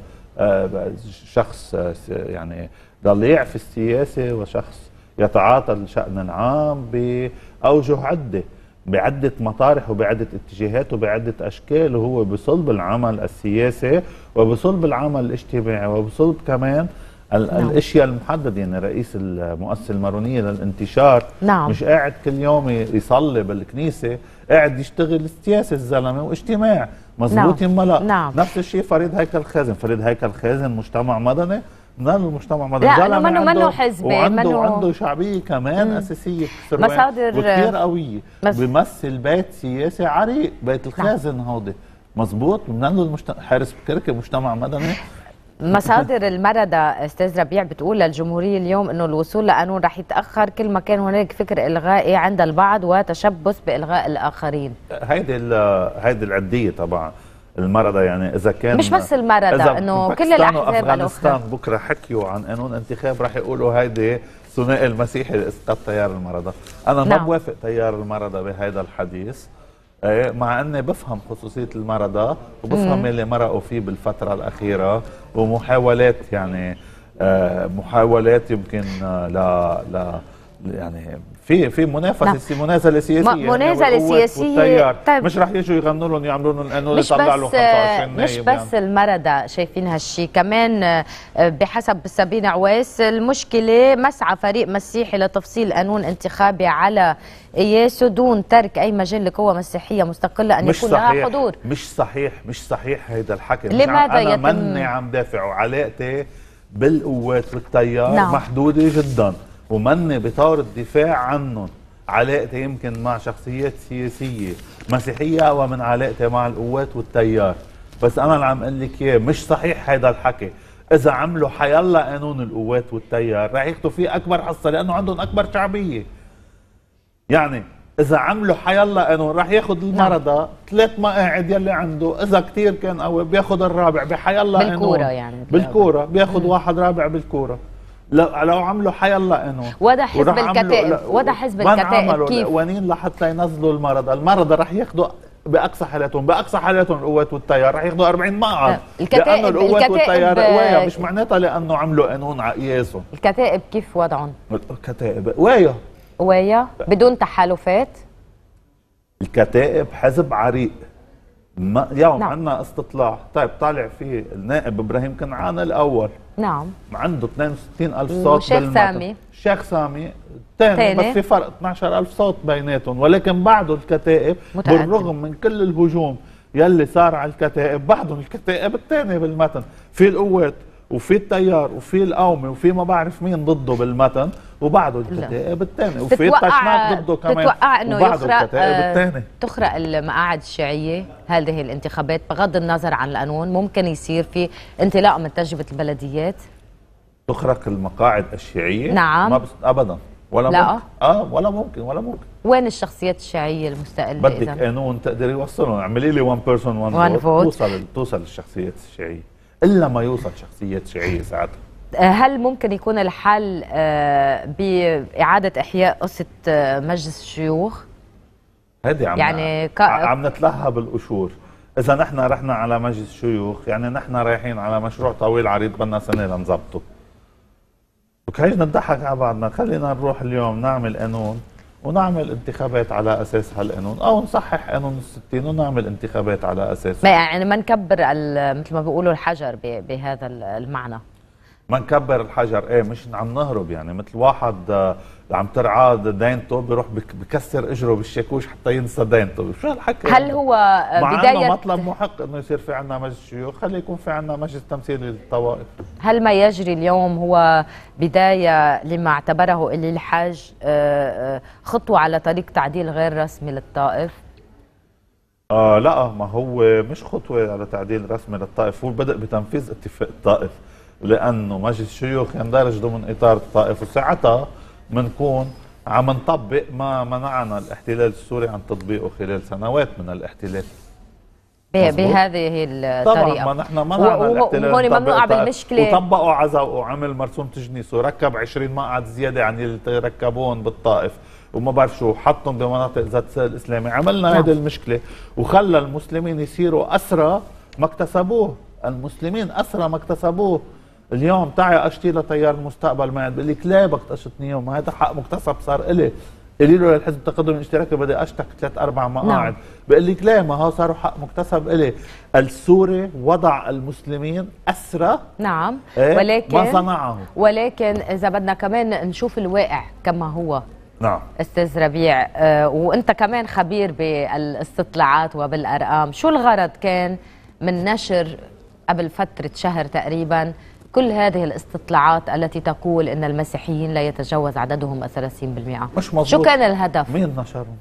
شخص يعني ضليع في السياسة وشخص يتعاطى الشأن العام بأوجه عدة بعدة مطارح وبعدة اتجاهات وبعدة أشكال وهو بصلب العمل السياسي وبصلب العمل الاجتماعي وبصلب كمان نعم. الاشياء المحدده يعني رئيس المؤسسه المارونيه للانتشار نعم. مش قاعد كل يوم يصلي بالكنيسه قاعد يشتغل سياسه الزلمه واجتماع مظبوط نعم. يما لا نعم. نفس الشيء فريد هيكل خازن فريد هيكل خازن مجتمع مدني من المجتمع مدني لا منه حزبي عنده شعبيه كمان اساسيه مصادر كثير قويه بيمثل بيت سياسي عريق بيت الخازن نعم. هودي مظبوط من حارس بكركي مجتمع مدني مصادر المردة استاذ ربيع بتقول للجمهورية اليوم انه الوصول لقانون رح يتاخر كل ما كان هناك فكر الغائي عند البعض وتشبث بالغاء الاخرين. هيدي العدية طبعا المردة يعني اذا كان مش بس المردة انه كل الاحزاب افغانستان بكره حكيوا عن قانون انتخاب رح يقولوا هيدي ثنائي المسيحي لاسقاط تيار المردة، انا ما بوافق تيار المردة بهيدا الحديث مع اني بفهم خصوصيه المرضى وبفهم اللي مرقوا فيه بالفتره الاخيره ومحاولات يعني محاولات يمكن لا يعني في منازله سياسيه منازله سياسيه طيب مش رح يجوا يغنوا لهم يعملوا لهم انه يطلعوا له 25 نايب مش بس يعني. المرضى شايفين هالشيء كمان بحسب سابين عواس المشكله مسعى فريق مسيحي لتفصيل قانون انتخابي على قياسه دون ترك اي مجال لقوه مسيحيه مستقله ان يكون لها حضور مش صحيح هيدا الحكي لماذا انا مني عم دافع وعلاقتي بالقوات بالتيار نعم. محدوده جدا ومني بطار الدفاع عنهم علاقتي يمكن مع شخصيات سياسية مسيحية أو من علاقتي مع القوات والتيار بس أنا اللي عم قل لك إياه مش صحيح هيدا الحكي إذا عملوا حيلا قانون القوات والتيار رح ياخدوا فيه أكبر حصة لأنه عندهم أكبر شعبية يعني إذا عملوا حيلا قانون رح ياخد المرضى ثلاث مقاعد يلي عنده إذا كتير كان قوي بياخد الرابع بحيلا قانون بالكورة يعني بالكورة بياخد واحد رابع بالكورة لو عملوا حيلا انه وضع حزب الكتائب كيف قوانين لحتى ينزلوا المرضى رح ياخذوا باقصى حالاتهم القوات والتيار رح ياخذوا 40 مقعد لانه القوات والتيار قوايه مش معناتها لانه عملوا قانون على قياسهم الكتائب كيف وضعهم؟ الكتائب قوايه بدون تحالفات الكتائب حزب عريق يوم عندنا استطلاع طيب طالع فيه النائب ابراهيم كنعان الاول نعم عنده 62000 صوت بالمتن الشيخ سامي الثاني بس في فرق 12000 صوت بيناتهم ولكن بعده الكتائب بالرغم من كل الهجوم يلي صار على الكتائب بعدهم الكتائب الثانيه بالمتن في القوات وفي التيار وفي القومي وفي ما بعرف مين ضده بالمتن وبعده الكتائب الثانيه وفي التشناق ضده كمان بتتوقع انه تخرق المقاعد الشيعيه هذه الانتخابات بغض النظر عن القانون ممكن يصير في انطلاق من تجربه البلديات تخرق المقاعد الشيعيه نعم ما ابدا ولا لا. ممكن ولا ممكن وين الشخصيات الشيعيه المستقله بدك قانون تقدري توصلهم اعملي لي 1 بيرسون 1 فوت توصل الشخصيات الشيعيه إلا ما يوصل شخصيات شيعية ساعتها. هل ممكن يكون الحل بإعادة إحياء قصة مجلس الشيوخ؟ هذه يعني عم نتلهى بالقشور، إذا نحن رحنا على مجلس الشيوخ يعني نحن رايحين على مشروع طويل عريض بدنا سنة لنظبطه. وكيف نضحك على بعضنا، خلينا نروح اليوم نعمل قانون ونعمل انتخابات على اساس هالقانون او نصحح قانون ال60 ونعمل انتخابات على اساسه. يعني ما نكبر مثل ما بيقولوا الحجر بهذا المعنى. ما نكبر الحجر، ايه مش عم نهرب يعني، مثل واحد عم ترعاه دينته بيروح بكسر اجره بالشاكوش حتى ينسى دينته، شو هالحكي؟ هل هو بداية مع انه مطلب محق انه يصير في عندنا مجلس شيوخ، خلي يكون في عندنا مجلس تمثيلي للطوائف. هل ما يجري اليوم هو بداية لما اعتبره اللي الحاج خطوة على طريق تعديل غير رسمي للطائف؟ لا، ما هو مش خطوة على تعديل رسمي للطائف، هو بدأ بتنفيذ اتفاق الطائف، لأنه مجلس الشيوخ يندرج ضمن إطار الطائف، وساعتها بنكون عم نطبق ما منعنا الاحتلال السوري عن تطبيقه خلال سنوات من الاحتلال بهذه الطريقة. طبعا ما نحن منعنا الاحتلال، هون ممنوع بالمشكلة، وطبقوا عزا وعمل مرسوم تجنيس وركب 20 مقعد زيادة عن اللي ركبوهم بالطائف وما بعرف شو، حطهم بمناطق ذات سيل إسلامي، عملنا هذه المشكلة وخلى المسلمين يصيروا أسرى ما اكتسبوه، المسلمين أسرى ما اكتسبوه. اليوم تعي اشتري لتيار المستقبل معي، بقول لك ليه بدك تشطني، وما هذا حق مكتسب صار إلي، قولي له للحزب التقدم الاشتراكي بدي اشتك 3-4 مقاعد، بقول لك ليه، ما هو صاروا حق مكتسب إلي. السوري وضع المسلمين أسرى، نعم، ولكن ما صنعه، ولكن اذا بدنا كمان نشوف الواقع كما هو. نعم استاذ ربيع، وانت كمان خبير بالاستطلاعات وبالارقام، شو الغرض كان من نشر قبل فترة شهر تقريبا كل هذه الاستطلاعات التي تقول ان المسيحيين لا يتجاوز عددهم 30%؟ مش مظبوط، شو كان الهدف؟ مين نشرهم؟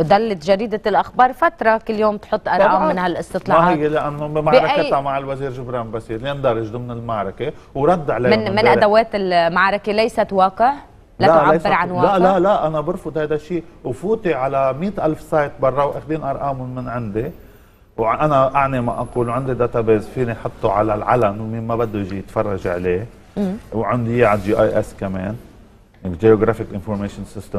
ضلت جريدة الأخبار فترة كل يوم تحط أرقام من هالاستطلاعات. ما هي لأنه بمعركتها مع الوزير جبران باسيل يندرج ضمن المعركة ورد عليهم من أدوات المعركة، ليست واقع، لا تعبر عن واقع. لا أنا برفض هذا الشيء، وفوتي على 100,000 سايت برا وأخذين أرقام من عندي، وأنا أعني ما أقول، وعندي داتابيز فيني حطه على العلن ومين ما بده يجي يتفرج عليه، وعندي إياه على GIS كمان، Geographic Information System،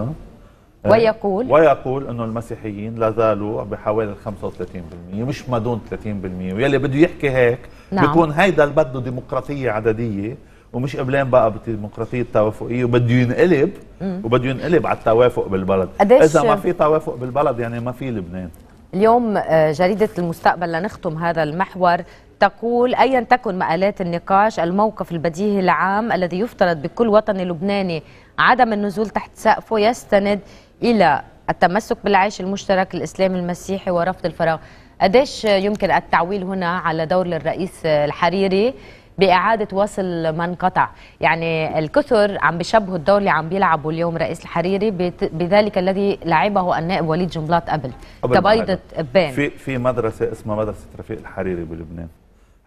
ويقول إنه المسيحيين لا زالوا بحوالي 35%، مش ما دون 30%، ويلي بده يحكي هيك بيكون هيدا اللي بده ديمقراطية عددية ومش قبلان بقى بالديمقراطية التوافقية، وبده ينقلب وبده ينقلب على التوافق بالبلد. إذا ما في توافق بالبلد يعني ما في لبنان. اليوم جريدة المستقبل لنختم هذا المحور تقول: أيا تكن مآلات النقاش، الموقف البديهي العام الذي يفترض بكل وطني لبناني عدم النزول تحت سقفه يستند إلى التمسك بالعيش المشترك الإسلامي المسيحي ورفض الفراغ. قديش يمكن التعويل هنا على دور الرئيس الحريري بإعادة وصل ما انقطع؟ يعني الكثر عم بشبهوا الدور اللي عم بيلعبه اليوم رئيس الحريري بذلك الذي لعبه النائب وليد جنبلاط قبل تبيضة بان. في مدرسة اسمها مدرسة رفيق الحريري بلبنان،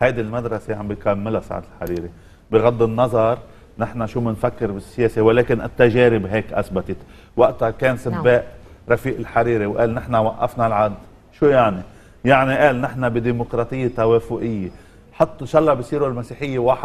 هيدي المدرسة عم بيكملها سعد الحريري، بغض النظر نحن شو منفكر بالسياسة، ولكن التجارب هيك أثبتت. وقتها كان سباق رفيق الحريري وقال نحن وقفنا العد، شو يعني؟ يعني قال نحن بديمقراطية توافقية، حطوا ان شاء الله بصيروا المسيحيه 1%،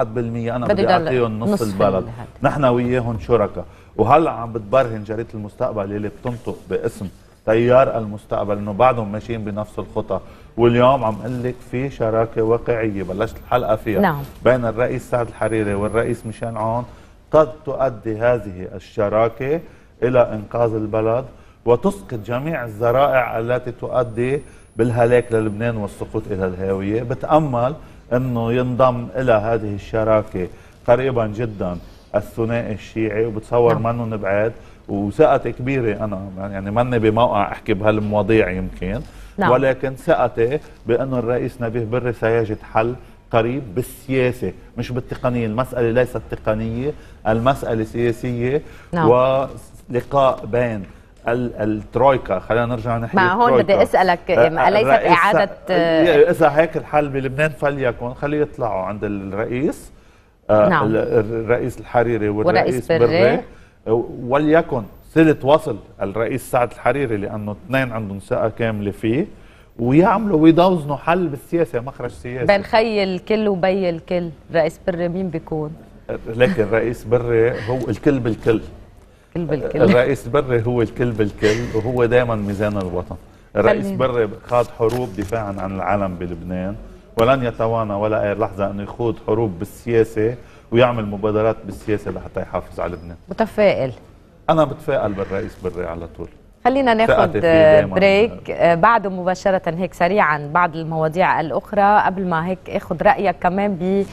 انا بدي اعطيهم نص البلد، نحن وياهم شركاء. وهلا عم بتبرهن جريده المستقبل اللي بتنطق باسم تيار المستقبل انه بعدهم ماشيين بنفس الخطه، واليوم عم اقول لك في شراكه واقعيه بلشت الحلقه فيها بين الرئيس سعد الحريري والرئيس ميشيل عون، قد تؤدي هذه الشراكه الى انقاذ البلد وتسقط جميع الذرائع التي تؤدي بالهلاك للبنان والسقوط الى الهاويه. بتامل انه ينضم الى هذه الشراكه قريبا جدا الثنائي الشيعي، وبتصور منه بعيد، وثقتي كبيره انا يعني مني بموقع احكي بهالمواضيع يمكن، ولكن ثقتي بانه الرئيس نبيه بري سيجد حل قريب بالسياسه مش بالتقنيه، المساله ليست تقنيه، المساله سياسيه، ولقاء بين الترويكا. خلينا نرجع نحكي مع هون، بدي اسالك ليست اعاده اذا هيك الحل بلبنان فليكن، خليه يطلعوا عند الرئيس الرئيس الحريري والرئيس بري، وليكن سلة وصل الرئيس سعد الحريري لانه اثنين عندهم ثقه كامله فيه، ويعملوا ويدوزنوا حل بالسياسه مخرج سياسي بين خي الكل وبي الكل. رئيس بري مين بيكون؟ لكن رئيس بري هو الكل بالكل، الرئيس بري هو الكل بالكل، وهو دائما ميزان الوطن. الرئيس بري خاض حروب دفاعا عن العلم بلبنان، ولن يتوانى ولا اي لحظه انه يخوض حروب بالسياسه ويعمل مبادرات بالسياسه لحتى يحافظ على لبنان. متفائل؟ انا بتفائل بالرئيس بري على طول. خلينا ناخذ بريك، بعده مباشره هيك سريعا بعض المواضيع الاخرى، قبل ما هيك اخذ رايك كمان ب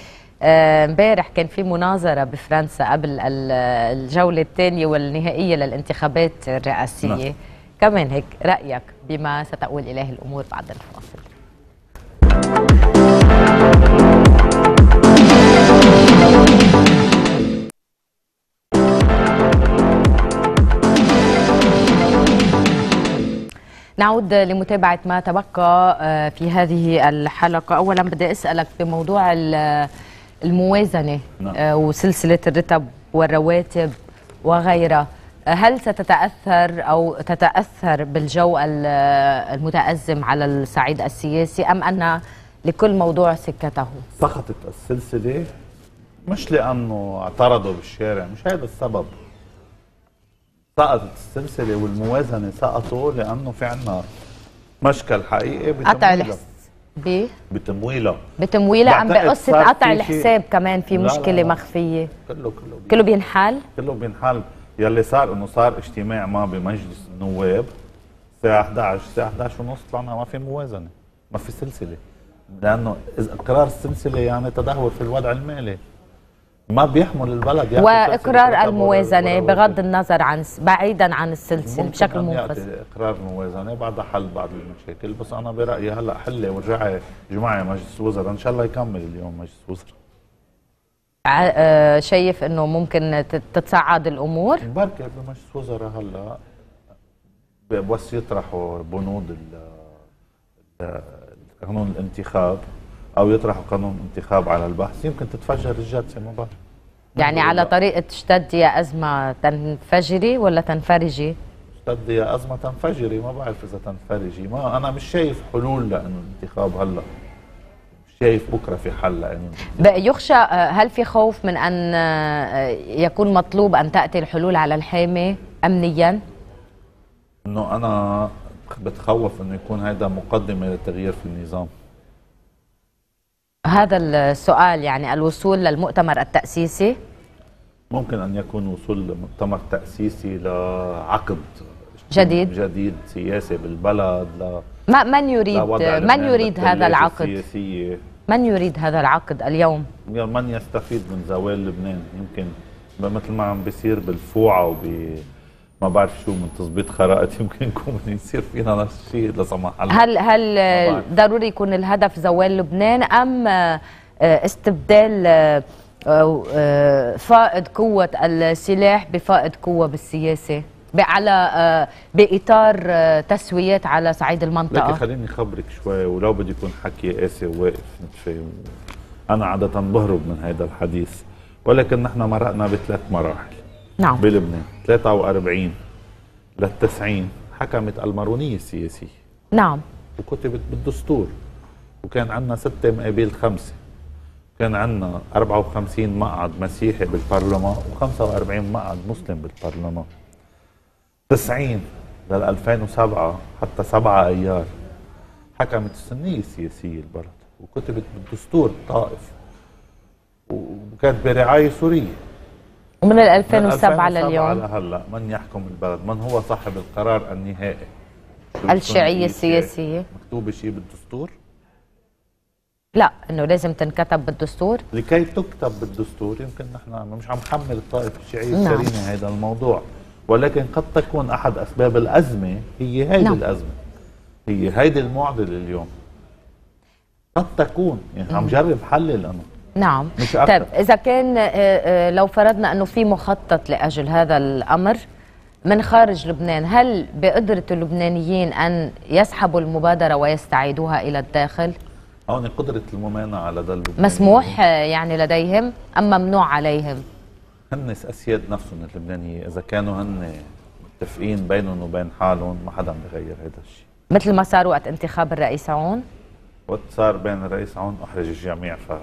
امبارح كان في مناظرة بفرنسا قبل الجولة الثانية والنهائية للانتخابات الرئاسية. نعم. كمان هيك رأيك بما ستقول إليه الأمور بعد الفاصل. نعود لمتابعة ما تبقى في هذه الحلقة. أولا بدي أسألك بموضوع الموازنة وسلسلة الرتب والرواتب وغيرها، هل ستتأثر أو تتأثر بالجو المتأزم على الصعيد السياسي أم أن لكل موضوع سكته؟ سقطت السلسلة مش لأنه اعترضوا بالشارع، مش هذا السبب. سقطت السلسلة والموازنة سقطوا لأنه في عنا مشكل حقيقي بتمويلها. بتمويلها عم بقصة قطع الحساب. كمان في مشكلة لا مخفية. كله بينحل؟ كله بينحل. يلي صار انه صار اجتماع ما بمجلس النواب الساعة 11 الساعة 11:30 طلعنا ما في موازنة، ما في سلسلة، لأنه قرار السلسلة يعني تدهور في الوضع المالي ما بيحمل البلد يعني. واقرار الموازنه بغض النظر عن بعيدا عن السلسله بشكل منفصل. اقرار الموازنه بعدها حل بعض المشاكل، بس انا برايي هلا حله ورجعي جماعه مجلس الوزراء ان شاء الله يكمل اليوم مجلس الوزراء. شايف انه ممكن تتصاعد الامور؟ بركي بمجلس الوزراء هلا بس يطرحوا بنود قانون الانتخاب أو يطرحوا قانون انتخاب على البحث، يمكن تتفجر الجلسة من برا. يعني على طريقة تشتد يا أزمة تنفجري ولا تنفرجي؟ تشتد يا أزمة تنفجري، ما بعرف إذا تنفرجي، ما أنا مش شايف حلول لأنه الانتخاب هلا، مش شايف بكرة في حل لأنه يخشى. هل في خوف من أن يكون مطلوب أن تأتي الحلول على الحامي أمنيا؟ إنه أنا بتخوف إنه يكون هذا مقدمة للتغيير في النظام. هذا السؤال يعني الوصول للمؤتمر التأسيسي؟ ممكن أن يكون وصول لمؤتمر تأسيسي لعقد جديد سياسي بالبلد. من يريد هذا العقد؟ السياسية. من يريد هذا العقد اليوم؟ يعني من يستفيد من زوال لبنان، يمكن مثل ما عم بيصير بالفوعة ما بعرف شو من تظبيط خرائط، يمكن يكون يصير فينا نفس الشيء لا سمح الله. هل ضروري يكون الهدف زوال لبنان ام استبدال فائض قوة السلاح بفائض قوة بالسياسة على باطار تسويات على صعيد المنطقة؟ لكن خليني خبرك شوي ولو بدي يكون حكي قاسي وواقف نتفاهم. انا عادة بهرب من هذا الحديث، ولكن نحن مرقنا بثلاث مراحل. نعم. بلبنان 43 لل90 حكمت المارونية السياسية. نعم. وكتبت بالدستور وكان عندنا 6 مقابل 5، كان عندنا 54 مقعد مسيحي بالبرلمان و45 مقعد مسلم بالبرلمان. 90 لل2007 حتى 7 أيار حكمت السنية السياسية البلد وكتبت بالدستور الطائف وكانت برعاية سورية. ومن 2007 لليوم هلا من يحكم البلد؟ من هو صاحب القرار النهائي؟ الشيعية السياسية. مكتوب شيء بالدستور؟ لا، انه لازم تنكتب بالدستور. لكي تكتب بالدستور يمكن نحن مش عم نحمل الطائفة الشيعية السرينة هذا الموضوع، ولكن قد تكون احد اسباب الازمة هي هيدي الازمة، هي هيدي المعضلة اليوم. قد تكون يعني عم جرب حلل انا. نعم. طيب إذا كان لو فرضنا أنه في مخطط لأجل هذا الأمر من خارج لبنان، هل بقدرة اللبنانيين أن يسحبوا المبادرة ويستعيدوها إلى الداخل؟ هون قدرة الممانعة لدى اللبنانيين مسموح يعني لديهم أم ممنوع عليهم؟ هن أسياد نفسهم اللبنانيين، إذا كانوا هن متفقين بينهم وبين حالهم ما حدا بيغير هذا الشيء. مثل ما صار وقت انتخاب الرئيس عون؟ وقت صار بين الرئيس عون أحرج الجميع خبر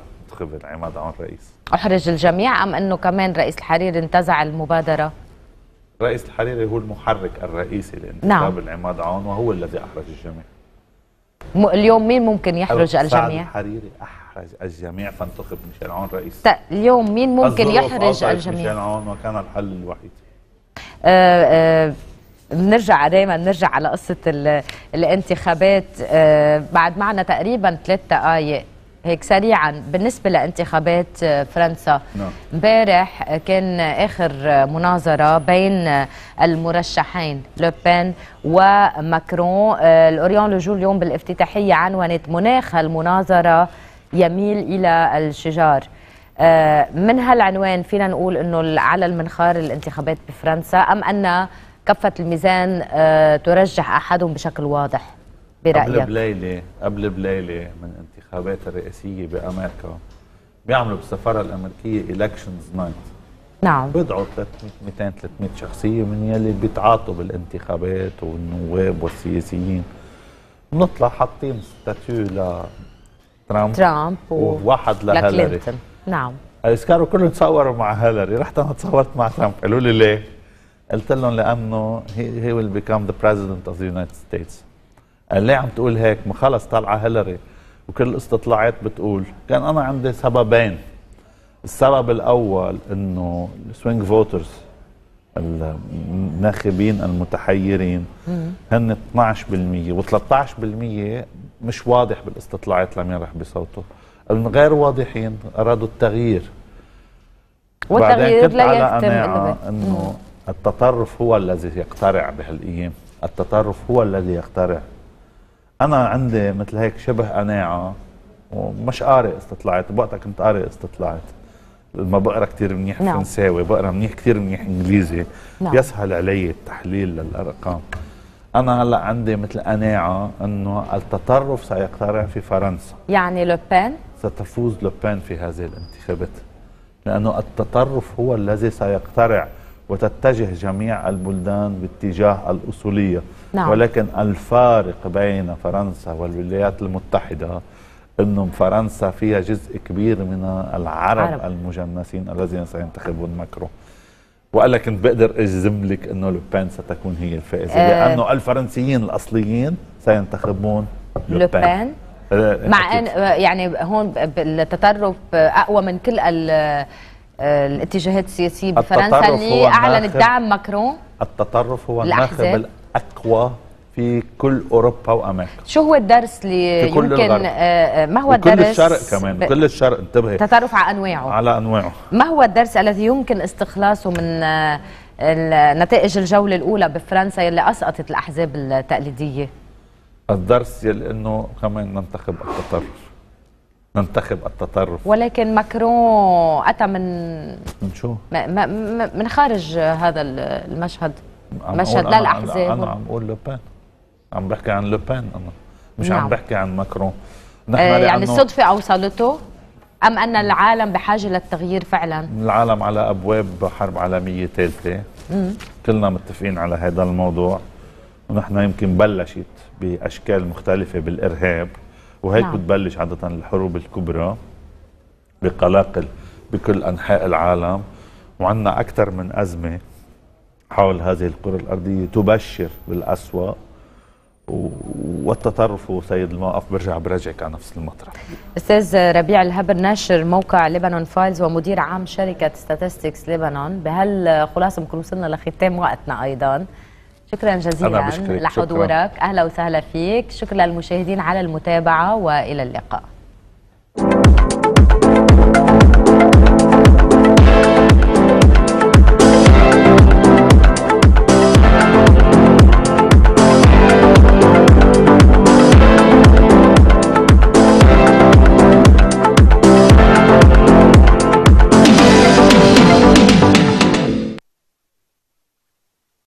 عماد عون رئيس. أحرج الجميع أم أنه كمان رئيس الحريري انتزع المبادرة؟ رئيس الحريري هو المحرك الرئيسي لانتخاب عماد عون وهو الذي أحرج الجميع. اليوم مين ممكن يحرج الجميع؟ سعد الحريري أحرج الجميع فانتخب ميشيل عون رئيس. اليوم مين ممكن يحرج الجميع؟ ميشيل عون وكان الحل الوحيد. بنرجع دائما نرجع على قصة الانتخابات. بعد معنا تقريبا 3 دقائق. هيك سريعا بالنسبة لانتخابات فرنسا، امبارح كان آخر مناظرة بين المرشحين لو بين وماكرون. الأوريون لو جور اليوم بالافتتاحية عنونت مناخ المناظرة يميل إلى الشجار. من هالعنوان فينا نقول أنه على المنخار الانتخابات بفرنسا، أم أن كفة الميزان ترجح أحدهم بشكل واضح برأيك؟ قبل بليلة من الانتخابات الرئاسية بأمريكا بيعملوا بالسفارة الأمريكية إلكشنز نايت. نعم، بيضعوا 200-300 شخصية من يلي بيتعاطوا بالانتخابات والنواب والسياسيين. بنطلع حاطين ستاتيو لترامب وواحد لهيلاري. نعم، الاسكارو كلهم تصوروا مع هيلاري، رحت أنا تصورت مع ترامب. قالوا لي ليه؟ قلت لهم لأنه هي ويل بيكام ذا بريزيدنت أوف ذا يونايتد ستيتس. قال ليه عم تقول هيك؟ ما خلص طالعه هيلاري وكل الاستطلاعات بتقول. كان انا عندي سببين. السبب الاول انه السوينج فوترز الناخبين المتحيرين هن 12% و13% مش واضح بالاستطلاعات لم يرح بصوته، غير واضحين ارادوا التغيير. والتغيير بعدين كنت على قناعه انه التطرف هو الذي يقترع بهالايام، التطرف هو الذي يقترع. أنا عندي مثل هيك شبه قناعة، ومش قارئ استطلاعات، بوقتها كنت قارئ استطلاعات، ما بقرا كثير منيح فرنساوي، بقرا منيح كثير منيح إنجليزي، بيسهل علي التحليل للأرقام. أنا هلا عندي مثل قناعة إنه التطرف سيقترع في فرنسا. يعني لو بين؟ ستفوز لو بين في هذه الانتخابات، لأنه التطرف هو الذي سيقترع وتتجه جميع البلدان باتجاه الأصولية. ولكن الفارق بين فرنسا والولايات المتحدة أن فرنسا فيها جزء كبير من العرب المجنسين الذين سينتخبون ماكرون. وقال لك أنت بقدر أجزم لك أنه لو بين ستكون هي الفائزة، لأنه الفرنسيين الأصليين سينتخبون لو بين، مع أن يعني هون التطرف أقوى من كل الاتجاهات السياسية بفرنسا اللي أعلنت دعم ماكرون. التطرف هو الناخب الأقوى في كل أوروبا وأمريكا. شو هو الدرس اللي يمكن ما هو الدرس؟ كل الشرق كمان، كل الشرق انتبهي، تطرف على أنواعه، على أنواعه. ما هو الدرس الذي يمكن استخلاصه من نتائج الجولة الأولى بفرنسا اللي أسقطت الأحزاب التقليدية؟ الدرس يلي إنه كمان ننتخب التطرف، ننتخب التطرف. ولكن ماكرون أتى من شو؟ من خارج هذا المشهد، مشهد لا الأحزاب. أنا عم أقول لو بين، عم بحكي عن لو بين أنا، مش عم بحكي عن ماكرون. يعني الصدفة أوصلته، أم أن العالم بحاجة للتغيير فعلا؟ العالم على أبواب حرب عالمية ثالثة، كلنا متفقين على هذا الموضوع، ونحن يمكن بلشت بأشكال مختلفة بالإرهاب، وهيك بتبلش عادة الحروب الكبرى بقلاقل بكل أنحاء العالم. وعندنا أكثر من أزمة حول هذه الكرة الأرضية تبشر بالأسوأ، والتطرف هو سيد الموقف. برجعك على نفس المطرح. أستاذ ربيع الهبر، ناشر موقع ليبنون فايلز ومدير عام شركة ستاتستكس ليبنون، بهالخلاصة بنكون وصلنا لختام وقتنا أيضا. شكرا جزيلا لحضورك، أهلا وسهلا فيك. شكرا للمشاهدين على المتابعة، وإلى اللقاء.